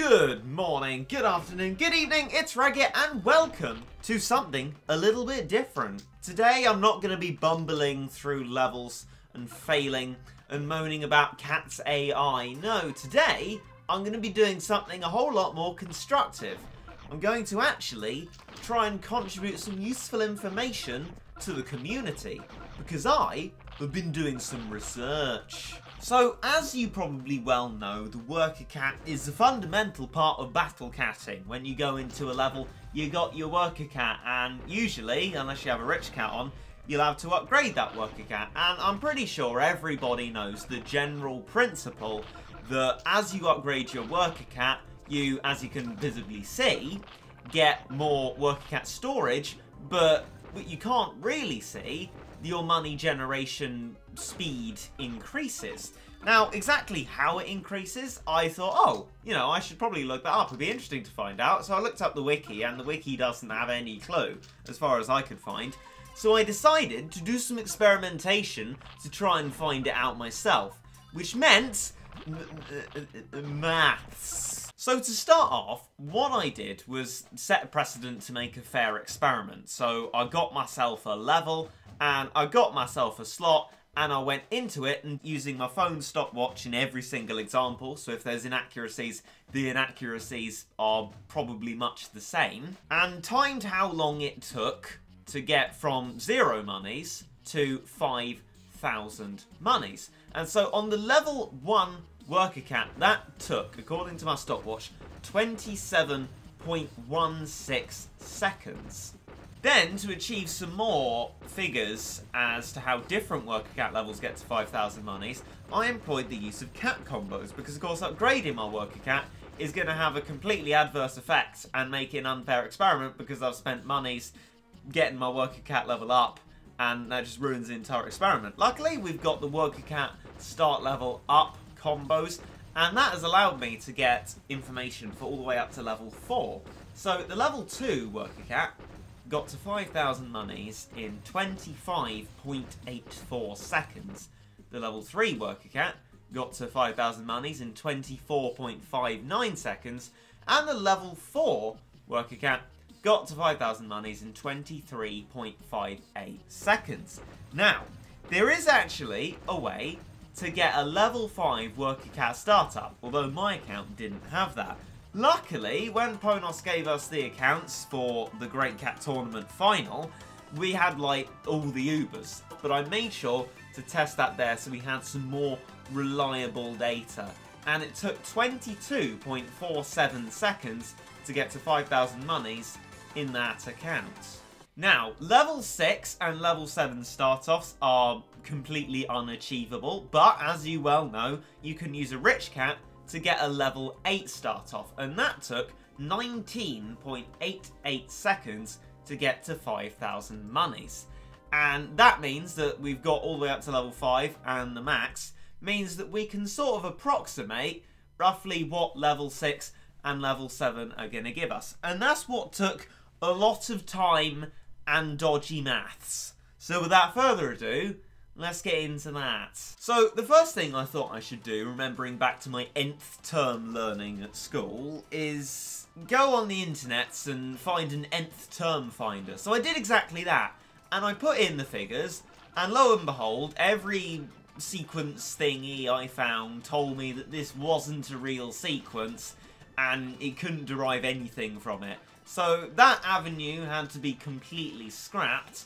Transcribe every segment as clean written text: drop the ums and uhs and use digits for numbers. Good morning, good afternoon, good evening, it's Regit and welcome to something a little bit different. Today I'm not going to be bumbling through levels and failing and moaning about Cat's AI. No, today I'm going to be doing something a whole lot more constructive. I'm going to actually try and contribute some useful information to the community because I have been doing some research. So, as you probably well know, the worker cat is a fundamental part of battle catting. When you go into a level, you got your worker cat, and usually, unless you have a rich cat on, you'll have to upgrade that worker cat. And I'm pretty sure everybody knows the general principle that as you upgrade your worker cat, you, as you can visibly see, get more worker cat storage, but what you can't really see, your money generation speed increases. Now, exactly how it increases, I thought, oh, you know, I should probably look that up. It'd be interesting to find out. So I looked up the wiki, and the wiki doesn't have any clue, as far as I could find. So I decided to do some experimentation to try and find it out myself, which meant maths. So to start off, what I did was set a precedent to make a fair experiment. So I got myself a level, and I got myself a slot, and I went into it and using my phone stopwatch in every single example, so if there's inaccuracies, the inaccuracies are probably much the same, and timed how long it took to get from 0 monies to 5,000 monies. And so on the level 1 worker cat, that took, according to my stopwatch, 27.16 seconds. Then, to achieve some more figures as to how different worker cat levels get to 5,000 monies, I employed the use of cat combos, because of course upgrading my worker cat is going to have a completely adverse effect and make it an unfair experiment because I've spent monies getting my worker cat level up and that just ruins the entire experiment. Luckily, we've got the worker cat start level up combos, and that has allowed me to get information for all the way up to level 4. So, the level 2 worker cat got to 5,000 monies in 25.84 seconds. The level 3 worker cat got to 5,000 monies in 24.59 seconds. And the level 4 worker cat got to 5,000 monies in 23.58 seconds. Now, there is actually a way to get a level 5 worker cat startup, although my account didn't have that. Luckily, when Ponos gave us the accounts for the Great Cat Tournament final, we had, like, all the Ubers. But I made sure to test that there so we had some more reliable data. And it took 22.47 seconds to get to 5,000 monies in that account. Now, level 6 and level 7 start-offs are completely unachievable. But, as you well know, you can use a rich cat to get a level 8 start off, and that took 19.88 seconds to get to 5,000 monies. And that means that we've got all the way up to level 5, and the max means that we can sort of approximate roughly what level 6 and level 7 are going to give us. And that's what took a lot of time and dodgy maths. So without further ado, let's get into that. So, the first thing I thought I should do, remembering back to my nth term learning at school, is go on the internet and find an nth term finder. So I did exactly that, and I put in the figures, and lo and behold, every sequence thingy I found told me that this wasn't a real sequence, and it couldn't derive anything from it. So that avenue had to be completely scrapped,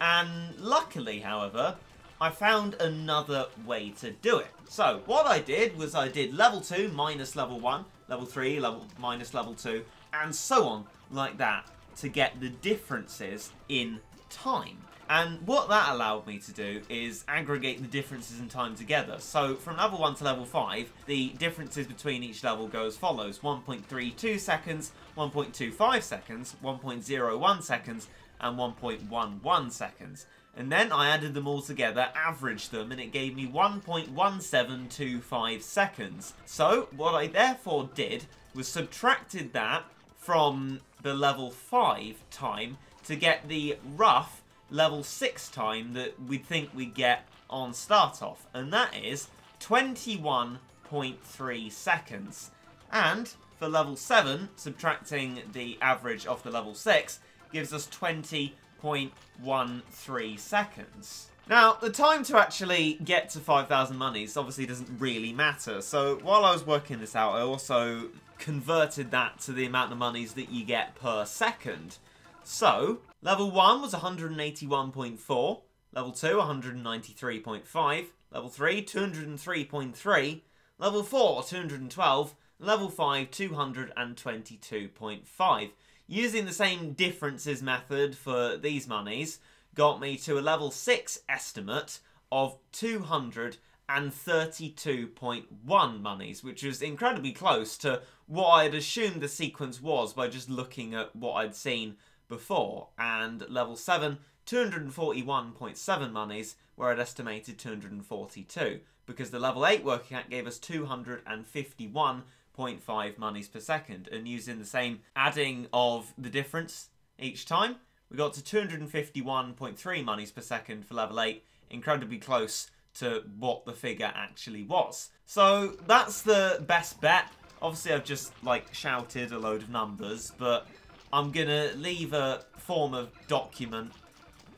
and luckily, however, I found another way to do it. So, what I did was I did level 2 minus level 1, level 3 minus level 2, and so on like that to get the differences in time. And what that allowed me to do is aggregate the differences in time together. So, from level 1 to level 5, the differences between each level go as follows. 1.32 seconds, 1.25 seconds, 1.01 seconds, and 1.11 seconds. And then I added them all together, averaged them, and it gave me 1.1725 seconds. So, what I therefore did was subtracted that from the level 5 time to get the rough level 6 time that we'd think we'd get on start-off. And that is 21.3 seconds. And for level 7, subtracting the average of the level 6, gives us 20.13 seconds. Now, the time to actually get to 5,000 monies obviously doesn't really matter. So while I was working this out, I also converted that to the amount of monies that you get per second. So level 1 was 181.4, level 2 193.5, level 3 203.3, level 4 212, level 5 222.5. Using the same differences method for these monies got me to a level 6 estimate of 232.1 monies, which was incredibly close to what I'd assumed the sequence was by just looking at what I'd seen before. And level 7, 241.7 monies, where I'd estimated 242, because the level 8 working out gave us 251.5 monies per second, and using the same adding of the difference each time, we got to 251.3 monies per second for level 8, incredibly close to what the figure actually was. So that's the best bet. Obviously I've just like shouted a load of numbers, but I'm gonna leave a form of document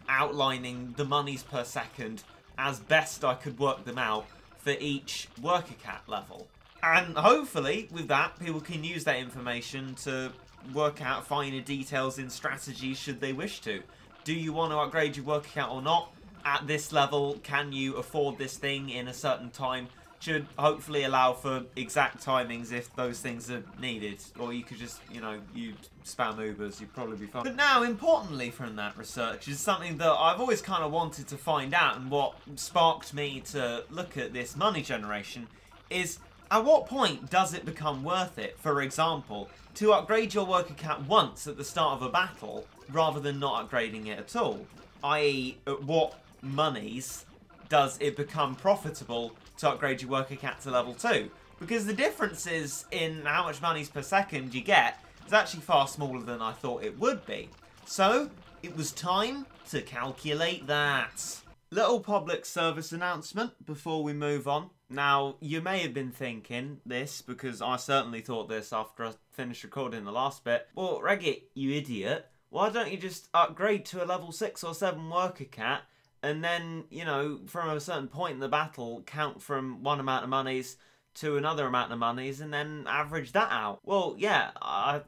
outlining the monies per second as best I could work them out for each worker cat level. And hopefully with that, people can use that information to work out finer details in strategy should they wish to. Do you want to upgrade your worker cat or not? At this level, can you afford this thing in a certain time? Should hopefully allow for exact timings if those things are needed. Or you could just, you know, you spam Ubers, you'd probably be fine. But now, importantly from that research, is something that I've always kind of wanted to find out, and what sparked me to look at this money generation is, at what point does it become worth it, for example, to upgrade your worker cat once at the start of a battle, rather than not upgrading it at all? I.e., at what monies does it become profitable to upgrade your worker cat to level 2? Because the differences in how much monies per second you get is actually far smaller than I thought it would be. So it was time to calculate that. Little public service announcement before we move on. Now, you may have been thinking this, because I certainly thought this after I finished recording the last bit. Well, Regit, you idiot, why don't you just upgrade to a level 6 or 7 worker cat, and then, you know, from a certain point in the battle, count from one amount of monies to another amount of monies, and then average that out. Well, yeah,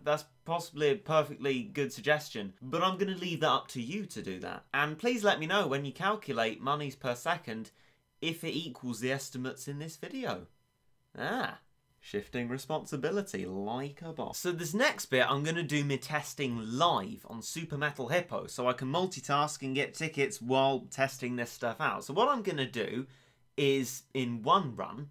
that's possibly a perfectly good suggestion, but I'm going to leave that up to you to do that. And please let me know when you calculate monies per second if it equals the estimates in this video. Ah, shifting responsibility like a boss. So this next bit, I'm going to do my testing live on Super Metal Hippo, so I can multitask and get tickets while testing this stuff out. So what I'm going to do is, in one run,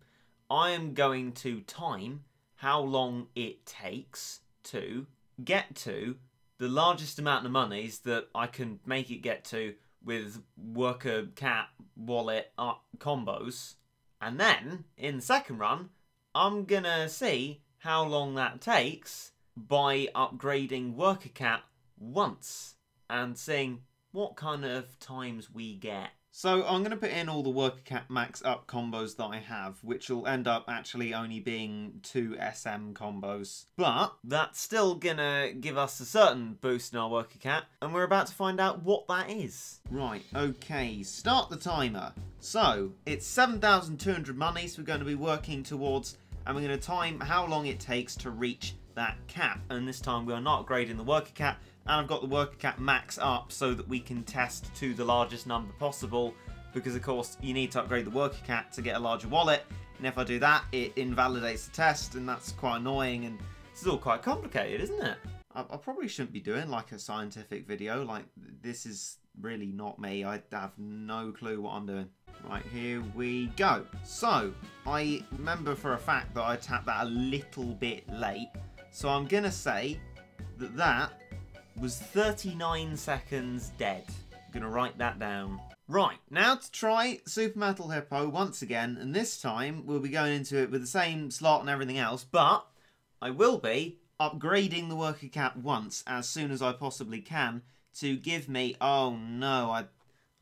I am going to time how long it takes to get to the largest amount of monies that I can make it get to with worker cat wallet combos. And then, in the second run, I'm gonna see how long that takes by upgrading worker cat once and seeing what kind of times we get. So I'm going to put in all the worker cat max up combos that I have, which will end up actually only being 2 SM combos. But that's still going to give us a certain boost in our worker cat, and we're about to find out what that is. Right, okay, start the timer. So it's 7,200 monies we're going to be working towards, and we're going to time how long it takes to reach that cap. And this time we are not upgrading the worker cat, and I've got the worker cat max up so that we can test to the largest number possible, because of course you need to upgrade the worker cat to get a larger wallet, and if I do that it invalidates the test, and that's quite annoying, and this is all quite complicated, isn't it? I probably shouldn't be doing like a scientific video, like this is really not me, I have no clue what I'm doing. Right, here we go. So I remember for a fact that I tapped that a little bit late, so I'm gonna say that that was 39 seconds dead. I'm gonna write that down. Right, now to try Super Metal Hippo once again, and this time we'll be going into it with the same slot and everything else, but I will be upgrading the worker cat once as soon as I possibly can to give me, oh no,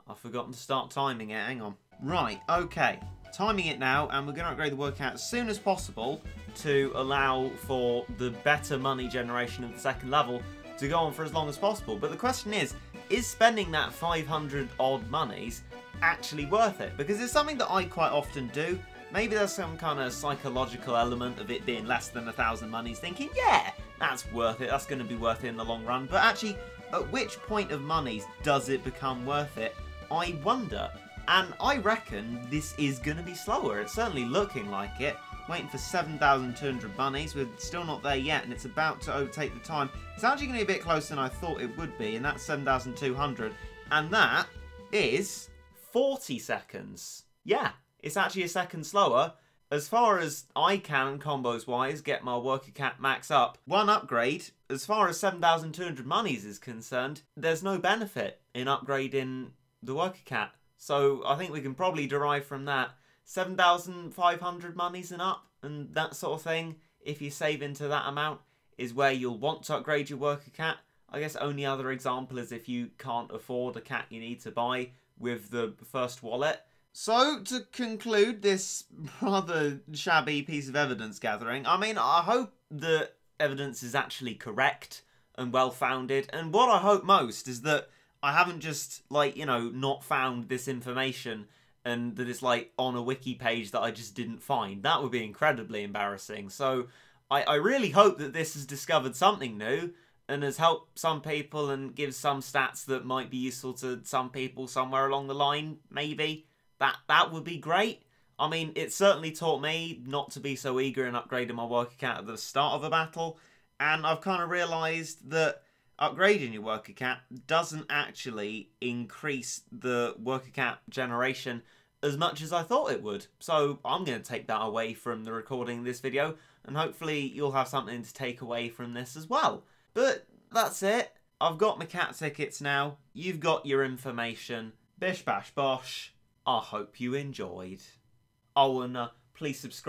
I've forgotten to start timing it, hang on. Right, okay, timing it now, and we're going to upgrade the workout as soon as possible to allow for the better money generation of the second level to go on for as long as possible. But the question is spending that 500 odd monies actually worth it? Because it's something that I quite often do. Maybe there's some kind of psychological element of it being less than 1,000 monies, thinking, yeah, that's worth it, that's going to be worth it in the long run. But actually, at which point of monies does it become worth it? I wonder. And I reckon this is going to be slower. It's certainly looking like it. Waiting for 7,200 monies. We're still not there yet, and it's about to overtake the time. It's actually going to be a bit closer than I thought it would be, and that's 7,200. And that is 40 seconds. Yeah, it's actually a second slower. As far as I can, combos-wise, get my worker cap max up, one upgrade, as far as 7,200 monies is concerned, there's no benefit in upgrading the worker cap. So I think we can probably derive from that 7,500 monies and up and that sort of thing, if you save into that amount, is where you'll want to upgrade your worker cat. I guess only other example is if you can't afford a cat you need to buy with the first wallet. So to conclude this rather shabby piece of evidence gathering, I mean, I hope the evidence is actually correct and well-founded. And what I hope most is that I haven't just, like, you know, not found this information and that it's, like, on a wiki page that I just didn't find. That would be incredibly embarrassing. So I really hope that this has discovered something new and has helped some people and gives some stats that might be useful to some people somewhere along the line, maybe. That would be great. I mean, it certainly taught me not to be so eager in upgrading my worker cat at the start of a battle. And I've kind of realised that upgrading your worker cap doesn't actually increase the worker cap generation as much as I thought it would. So I'm going to take that away from the recording of this video, and hopefully you'll have something to take away from this as well. But that's it. I've got my cat tickets now. You've got your information. Bish bash bosh. I hope you enjoyed. Oh, and please subscribe.